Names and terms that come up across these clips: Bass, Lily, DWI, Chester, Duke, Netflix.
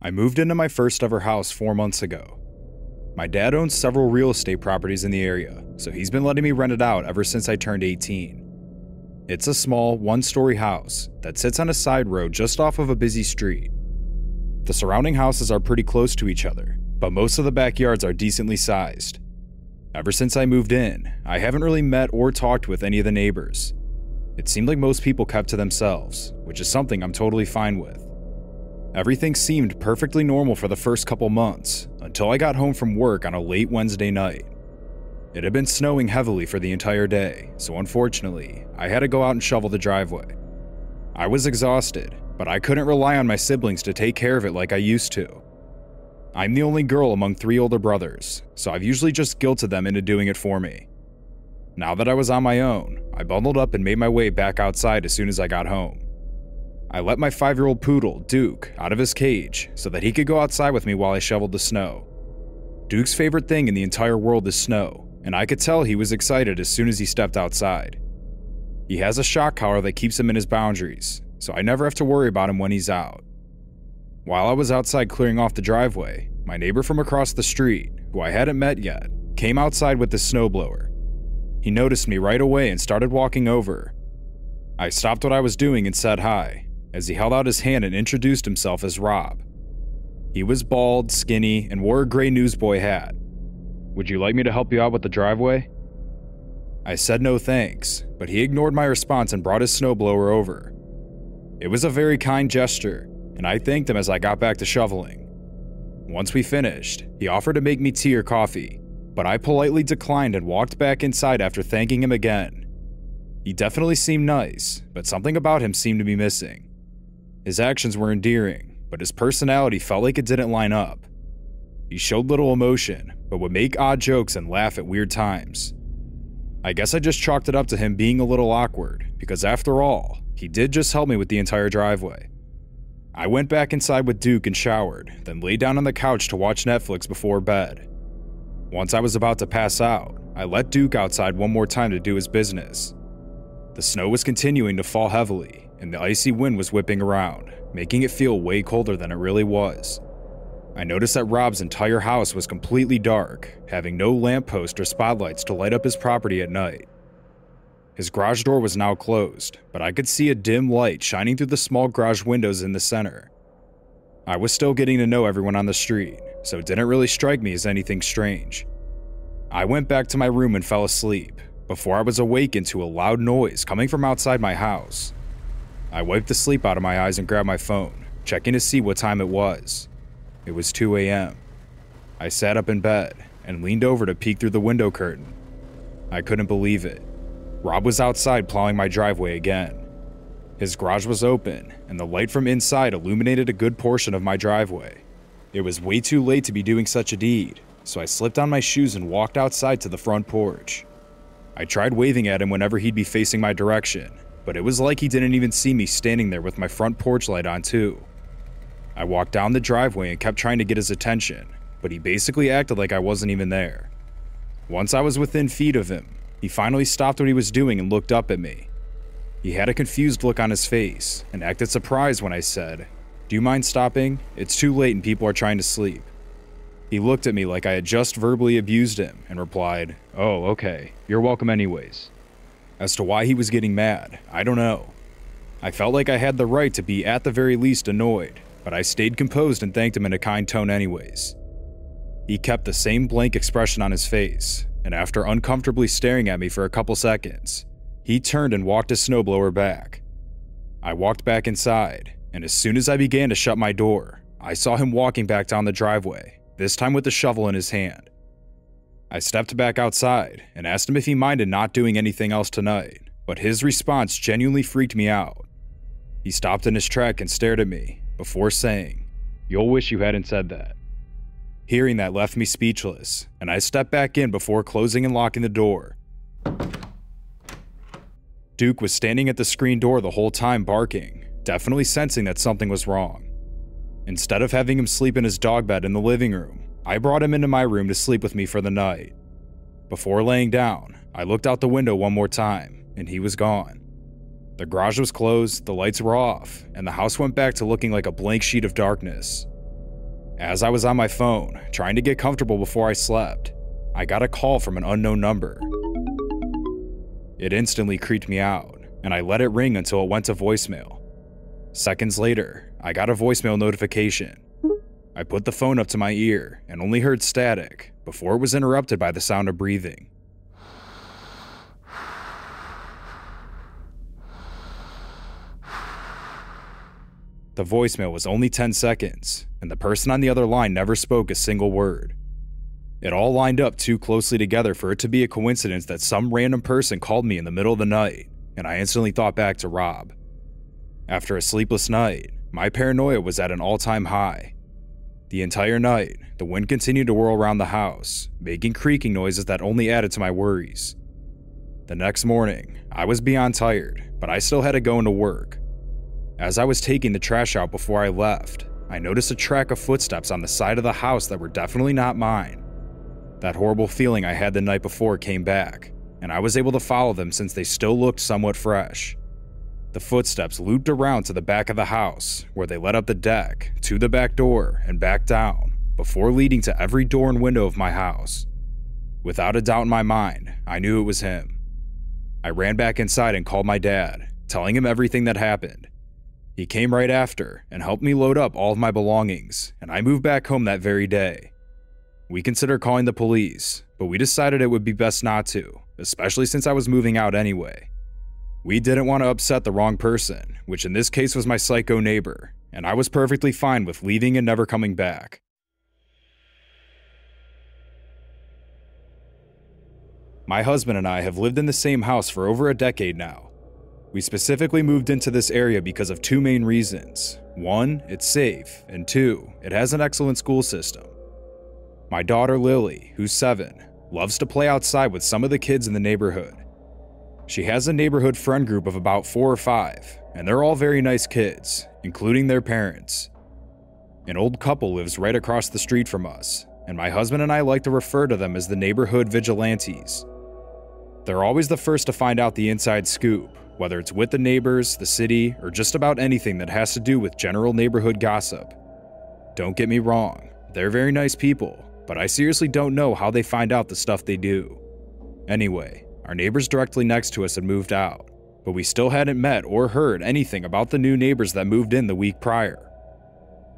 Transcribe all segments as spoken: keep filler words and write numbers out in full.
I moved into my first ever house four months ago. My dad owns several real estate properties in the area, so he's been letting me rent it out ever since I turned eighteen. It's a small, one-story house that sits on a side road just off of a busy street. The surrounding houses are pretty close to each other, but most of the backyards are decently sized. Ever since I moved in, I haven't really met or talked with any of the neighbors. It seemed like most people kept to themselves, which is something I'm totally fine with. Everything seemed perfectly normal for the first couple months, until I got home from work on a late Wednesday night. It had been snowing heavily for the entire day, so unfortunately, I had to go out and shovel the driveway. I was exhausted, but I couldn't rely on my siblings to take care of it like I used to. I'm the only girl among three older brothers, so I've usually just guilted them into doing it for me. Now that I was on my own, I bundled up and made my way back outside as soon as I got home. I let my five-year-old poodle, Duke, out of his cage so that he could go outside with me while I shoveled the snow. Duke's favorite thing in the entire world is snow, and I could tell he was excited as soon as he stepped outside. He has a shock collar that keeps him in his boundaries, so I never have to worry about him when he's out. While I was outside clearing off the driveway, my neighbor from across the street, who I hadn't met yet, came outside with the snowblower. He noticed me right away and started walking over. I stopped what I was doing and said hi, as he held out his hand and introduced himself as Rob. He was bald, skinny, and wore a gray newsboy hat. "Would you like me to help you out with the driveway?" I said no thanks, but he ignored my response and brought his snowblower over. It was a very kind gesture, and I thanked him as I got back to shoveling. Once we finished, he offered to make me tea or coffee, but I politely declined and walked back inside after thanking him again. He definitely seemed nice, but something about him seemed to be missing. His actions were endearing, but his personality felt like it didn't line up. He showed little emotion, but would make odd jokes and laugh at weird times. I guess I just chalked it up to him being a little awkward, because after all, he did just help me with the entire driveway. I went back inside with Duke and showered, then lay down on the couch to watch Netflix before bed. Once I was about to pass out, I let Duke outside one more time to do his business. The snow was continuing to fall heavily, and the icy wind was whipping around, making it feel way colder than it really was. I noticed that Rob's entire house was completely dark, having no lampposts or spotlights to light up his property at night. His garage door was now closed, but I could see a dim light shining through the small garage windows in the center. I was still getting to know everyone on the street, so it didn't really strike me as anything strange. I went back to my room and fell asleep, before I was awakened to a loud noise coming from outside my house. I wiped the sleep out of my eyes and grabbed my phone, checking to see what time it was. It was two A M I sat up in bed and leaned over to peek through the window curtain. I couldn't believe it. Rob was outside plowing my driveway again. His garage was open, and the light from inside illuminated a good portion of my driveway. It was way too late to be doing such a deed, so I slipped on my shoes and walked outside to the front porch. I tried waving at him whenever he'd be facing my direction, but it was like he didn't even see me standing there with my front porch light on too. I walked down the driveway and kept trying to get his attention, but he basically acted like I wasn't even there. Once I was within feet of him, he finally stopped what he was doing and looked up at me. He had a confused look on his face and acted surprised when I said, "Do you mind stopping? It's too late and people are trying to sleep." He looked at me like I had just verbally abused him and replied, "Oh, okay, you're welcome anyways." As to why he was getting mad, I don't know. I felt like I had the right to be at the very least annoyed, but I stayed composed and thanked him in a kind tone anyways. He kept the same blank expression on his face, and after uncomfortably staring at me for a couple seconds, he turned and walked his snowblower back. I walked back inside, and as soon as I began to shut my door, I saw him walking back down the driveway, this time with the shovel in his hand. I stepped back outside and asked him if he minded not doing anything else tonight, but his response genuinely freaked me out. He stopped in his track and stared at me, before saying, "You'll wish you hadn't said that." Hearing that left me speechless, and I stepped back in before closing and locking the door. Duke was standing at the screen door the whole time barking, definitely sensing that something was wrong. Instead of having him sleep in his dog bed in the living room, I brought him into my room to sleep with me for the night. Before laying down, I looked out the window one more time, and he was gone. The garage was closed, the lights were off, and the house went back to looking like a blank sheet of darkness. As I was on my phone, trying to get comfortable before I slept, I got a call from an unknown number. It instantly creeped me out, and I let it ring until it went to voicemail. Seconds later, I got a voicemail notification. I put the phone up to my ear and only heard static before it was interrupted by the sound of breathing. The voicemail was only ten seconds, and the person on the other line never spoke a single word. It all lined up too closely together for it to be a coincidence that some random person called me in the middle of the night, and I instantly thought back to Rob. After a sleepless night, my paranoia was at an all-time high. The entire night, the wind continued to whirl around the house, making creaking noises that only added to my worries. The next morning, I was beyond tired, but I still had to go into work. As I was taking the trash out before I left, I noticed a track of footsteps on the side of the house that were definitely not mine. That horrible feeling I had the night before came back, and I was able to follow them since they still looked somewhat fresh. The footsteps looped around to the back of the house, where they led up the deck, to the back door, and back down, before leading to every door and window of my house. Without a doubt in my mind, I knew it was him. I ran back inside and called my dad, telling him everything that happened. He came right after and helped me load up all of my belongings, and I moved back home that very day. We considered calling the police, but we decided it would be best not to, especially since I was moving out anyway. We didn't want to upset the wrong person, which in this case was my psycho neighbor, and I was perfectly fine with leaving and never coming back. My husband and I have lived in the same house for over a decade now. We specifically moved into this area because of two main reasons. One, it's safe, and two, it has an excellent school system. My daughter Lily, who's seven, loves to play outside with some of the kids in the neighborhood. She has a neighborhood friend group of about four or five, and they're all very nice kids, including their parents. An old couple lives right across the street from us, and my husband and I like to refer to them as the neighborhood vigilantes. They're always the first to find out the inside scoop, whether it's with the neighbors, the city, or just about anything that has to do with general neighborhood gossip. Don't get me wrong, they're very nice people, but I seriously don't know how they find out the stuff they do. Anyway, our neighbors directly next to us had moved out, but we still hadn't met or heard anything about the new neighbors that moved in the week prior.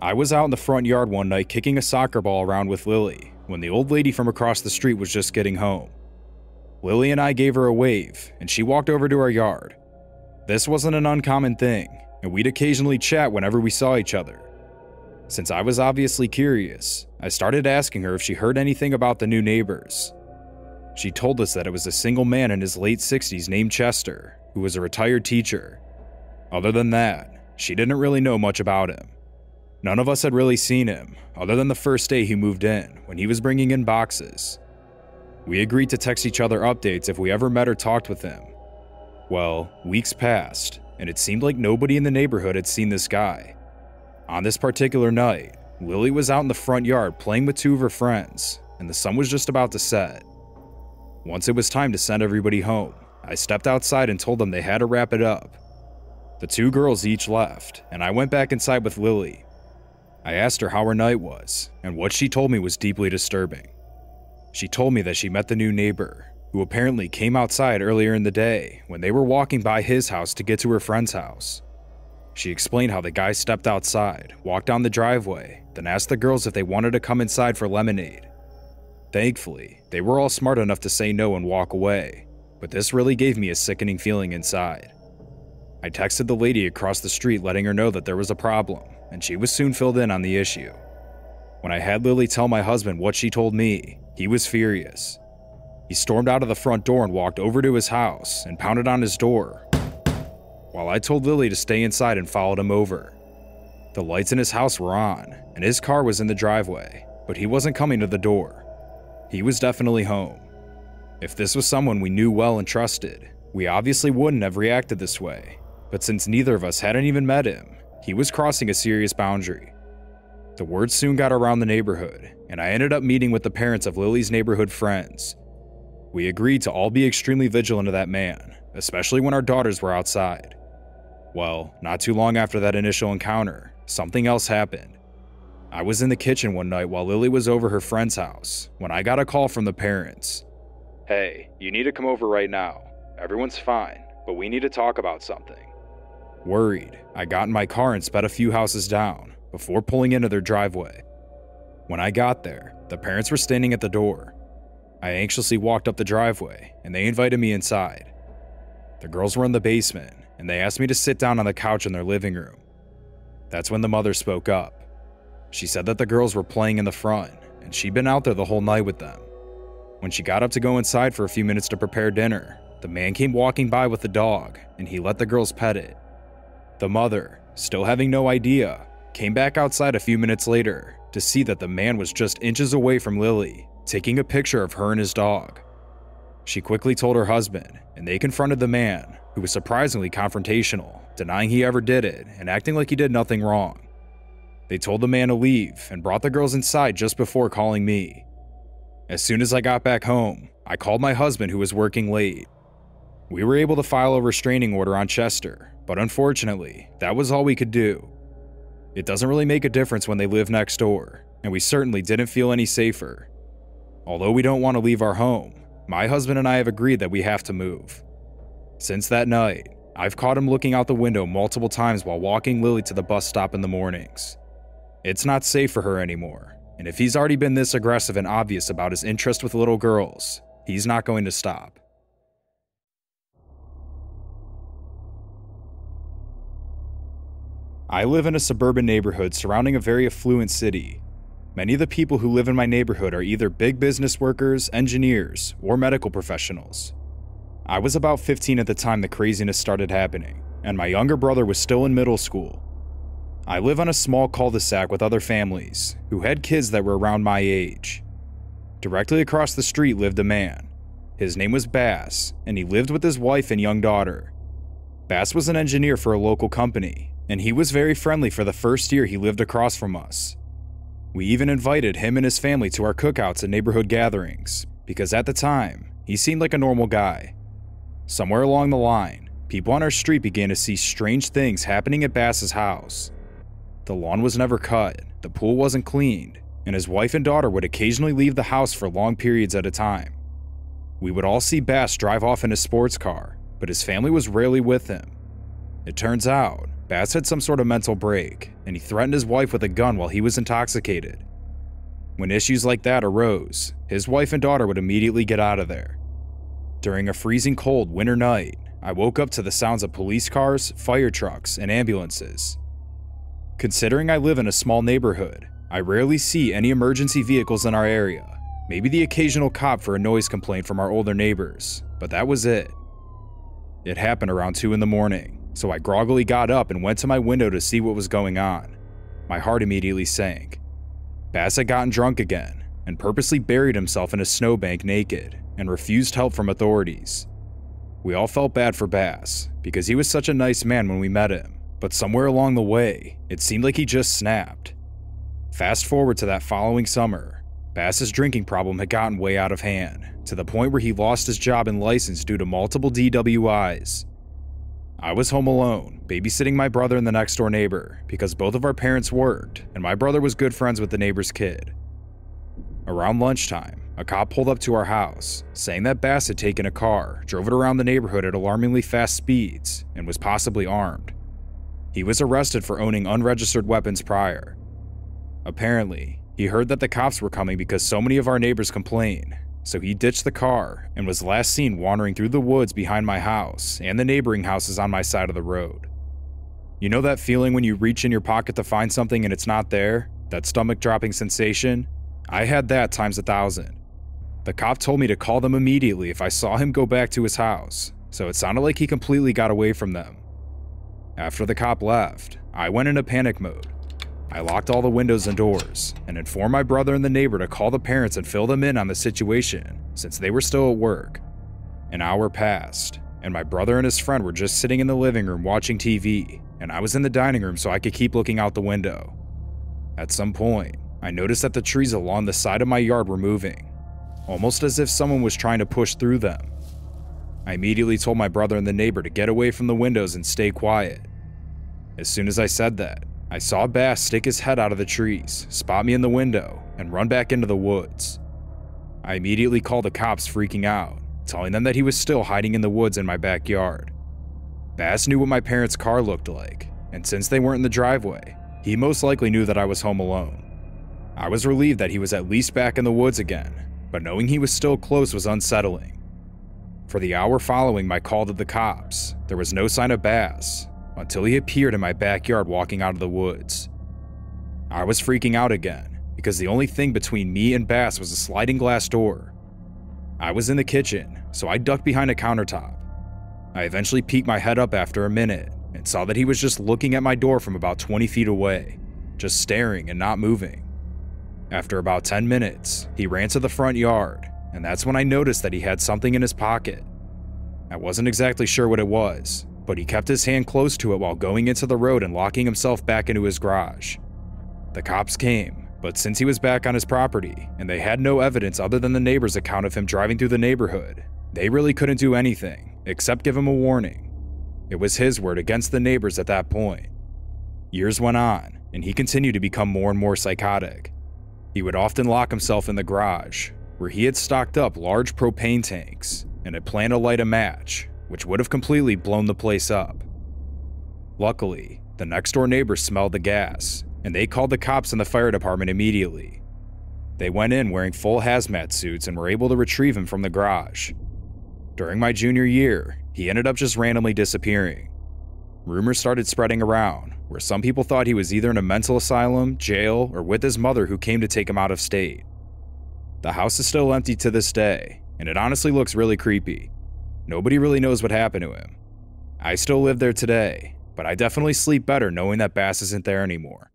I was out in the front yard one night kicking a soccer ball around with Lily when the old lady from across the street was just getting home. Lily and I gave her a wave, and she walked over to our yard. This wasn't an uncommon thing, and we'd occasionally chat whenever we saw each other. Since I was obviously curious, I started asking her if she heard anything about the new neighbors. She told us that it was a single man in his late sixties named Chester, who was a retired teacher. Other than that, she didn't really know much about him. None of us had really seen him, other than the first day he moved in, when he was bringing in boxes. We agreed to text each other updates if we ever met or talked with him. Well, weeks passed, and it seemed like nobody in the neighborhood had seen this guy. On this particular night, Lily was out in the front yard playing with two of her friends, and the sun was just about to set. Once it was time to send everybody home, I stepped outside and told them they had to wrap it up. The two girls each left, and I went back inside with Lily. I asked her how her night was, and what she told me was deeply disturbing. She told me that she met the new neighbor, who apparently came outside earlier in the day when they were walking by his house to get to her friend's house. She explained how the guy stepped outside, walked down the driveway, then asked the girls if they wanted to come inside for lemonade. Thankfully, they were all smart enough to say no and walk away, but this really gave me a sickening feeling inside. I texted the lady across the street letting her know that there was a problem, and she was soon filled in on the issue. When I had Lily tell my husband what she told me, he was furious. He stormed out of the front door and walked over to his house and pounded on his door, while I told Lily to stay inside and followed him over. The lights in his house were on, and his car was in the driveway, but he wasn't coming to the door. He was definitely home. If this was someone we knew well and trusted, we obviously wouldn't have reacted this way, but since neither of us hadn't even met him, he was crossing a serious boundary. The word soon got around the neighborhood, and I ended up meeting with the parents of Lily's neighborhood friends. We agreed to all be extremely vigilant of that man, especially when our daughters were outside. Well, not too long after that initial encounter, something else happened. I was in the kitchen one night while Lily was over her friend's house when I got a call from the parents. Hey, you need to come over right now. Everyone's fine, but we need to talk about something. Worried, I got in my car and sped a few houses down before pulling into their driveway. When I got there, the parents were standing at the door. I anxiously walked up the driveway and they invited me inside. The girls were in the basement and they asked me to sit down on the couch in their living room. That's when the mother spoke up. She said that the girls were playing in the front and she'd been out there the whole night with them. When she got up to go inside for a few minutes to prepare dinner, the man came walking by with the dog and he let the girls pet it. The mother, still having no idea, came back outside a few minutes later to see that the man was just inches away from Lily, taking a picture of her and his dog. She quickly told her husband and they confronted the man, who was surprisingly confrontational, denying he ever did it and acting like he did nothing wrong. They told the man to leave and brought the girls inside just before calling me. As soon as I got back home, I called my husband, who was working late. We were able to file a restraining order on Chester, but unfortunately, that was all we could do. It doesn't really make a difference when they live next door, and we certainly didn't feel any safer. Although we don't want to leave our home, my husband and I have agreed that we have to move. Since that night, I've caught him looking out the window multiple times while walking Lily to the bus stop in the mornings. It's not safe for her anymore, and if he's already been this aggressive and obvious about his interest with little girls, he's not going to stop. I live in a suburban neighborhood surrounding a very affluent city. Many of the people who live in my neighborhood are either big business workers, engineers, or medical professionals. I was about fifteen at the time the craziness started happening, and my younger brother was still in middle school. I live on a small cul-de-sac with other families who had kids that were around my age. Directly across the street lived a man. His name was Bass, and he lived with his wife and young daughter. Bass was an engineer for a local company, and he was very friendly for the first year he lived across from us. We even invited him and his family to our cookouts and neighborhood gatherings, because at the time, he seemed like a normal guy. Somewhere along the line, people on our street began to see strange things happening at Bass's house. The lawn was never cut, the pool wasn't cleaned, and his wife and daughter would occasionally leave the house for long periods at a time. We would all see Bass drive off in his sports car, but his family was rarely with him. It turns out, Bass had some sort of mental break, and he threatened his wife with a gun while he was intoxicated. When issues like that arose, his wife and daughter would immediately get out of there. During a freezing cold winter night, I woke up to the sounds of police cars, fire trucks, and ambulances. Considering I live in a small neighborhood, I rarely see any emergency vehicles in our area, maybe the occasional cop for a noise complaint from our older neighbors, but that was it. It happened around two in the morning, so I groggily got up and went to my window to see what was going on. My heart immediately sank. Bass had gotten drunk again and purposely buried himself in a snowbank naked and refused help from authorities. We all felt bad for Bass because he was such a nice man when we met him. But somewhere along the way, it seemed like he just snapped. Fast forward to that following summer, Bass's drinking problem had gotten way out of hand, to the point where he lost his job and license due to multiple D W Is. I was home alone, babysitting my brother and the next door neighbor, because both of our parents worked, and my brother was good friends with the neighbor's kid. Around lunchtime, a cop pulled up to our house, saying that Bass had taken a car, drove it around the neighborhood at alarmingly fast speeds, and was possibly armed. He was arrested for owning unregistered weapons prior. Apparently, he heard that the cops were coming because so many of our neighbors complained, so he ditched the car and was last seen wandering through the woods behind my house and the neighboring houses on my side of the road. You know that feeling when you reach in your pocket to find something and it's not there? That stomach-dropping sensation? I had that times a thousand. The cop told me to call them immediately if I saw him go back to his house, so it sounded like he completely got away from them. After the cop left, I went into panic mode. I locked all the windows and doors and informed my brother and the neighbor to call the parents and fill them in on the situation since they were still at work. An hour passed, and my brother and his friend were just sitting in the living room watching T V, and I was in the dining room so I could keep looking out the window. At some point, I noticed that the trees along the side of my yard were moving, almost as if someone was trying to push through them. I immediately told my brother and the neighbor to get away from the windows and stay quiet. As soon as I said that, I saw Bass stick his head out of the trees, spot me in the window, and run back into the woods. I immediately called the cops, freaking out, telling them that he was still hiding in the woods in my backyard. Bass knew what my parents' car looked like, and since they weren't in the driveway, he most likely knew that I was home alone. I was relieved that he was at least back in the woods again, but knowing he was still close was unsettling. For the hour following my call to the cops, there was no sign of Bass, until he appeared in my backyard walking out of the woods. I was freaking out again, because the only thing between me and Bass was a sliding glass door. I was in the kitchen, so I ducked behind a countertop. I eventually peeked my head up after a minute, and saw that he was just looking at my door from about twenty feet away, just staring and not moving. After about ten minutes, he ran to the front yard, and that's when I noticed that he had something in his pocket. I wasn't exactly sure what it was, but he kept his hand close to it while going into the road and locking himself back into his garage. The cops came, but since he was back on his property, and they had no evidence other than the neighbor's account of him driving through the neighborhood, they really couldn't do anything, except give him a warning. It was his word against the neighbors at that point. Years went on, and he continued to become more and more psychotic. He would often lock himself in the garage, where he had stocked up large propane tanks and had planned to light a match, which would have completely blown the place up. Luckily, the next door neighbors smelled the gas, and they called the cops and the fire department immediately. They went in wearing full hazmat suits and were able to retrieve him from the garage. During my junior year, he ended up just randomly disappearing. Rumors started spreading around, where some people thought he was either in a mental asylum, jail, or with his mother who came to take him out of state. The house is still empty to this day, and it honestly looks really creepy. Nobody really knows what happened to him. I still live there today, but I definitely sleep better knowing that Bass isn't there anymore.